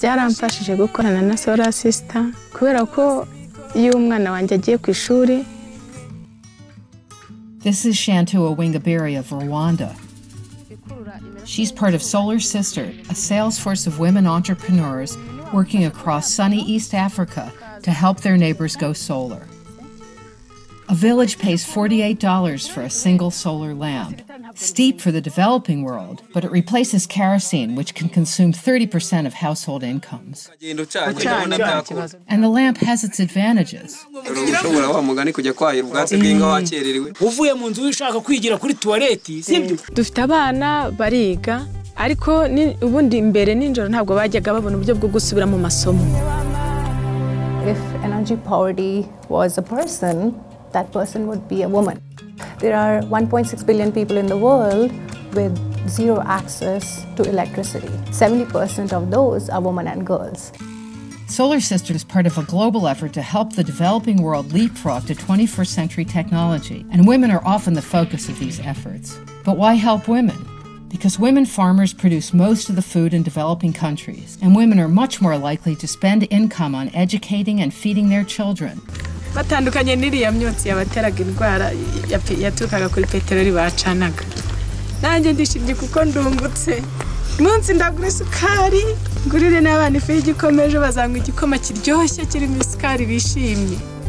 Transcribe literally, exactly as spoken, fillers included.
byaramfashije gukorana na Solar Sister kubera ko iyo umwana wanjye agiye ku ishuri. This is Chantou Owingaberi of Rwanda. She's part of Solar Sister, a sales force of women entrepreneurs working across sunny East Africa to help their neighbors go solar. A village pays forty-eight dollars for a single solar lamp. Steep for the developing world, but it replaces kerosene, which can consume thirty percent of household incomes. And the lamp has its advantages. If energy poverty was a person, that person would be a woman. There are one point six billion people in the world with zero access to electricity. seventy percent of those are women and girls. Solar Sister is part of a global effort to help the developing world leapfrog to twenty-first century technology, and women are often the focus of these efforts. But why help women? Because women farmers produce most of the food in developing countries, and women are much more likely to spend income on educating and feeding their children. Batandukanye niriya myotsi yabateraga indwara yatukaga kuri peteroli bacanaga. Nanjye ndishimye kuko ndungutse. Munsi ndagura isukari, ngurire n'abana ifu y'igikomeje bazanywa igikoma kiryoshye kirimo isukari bishimye.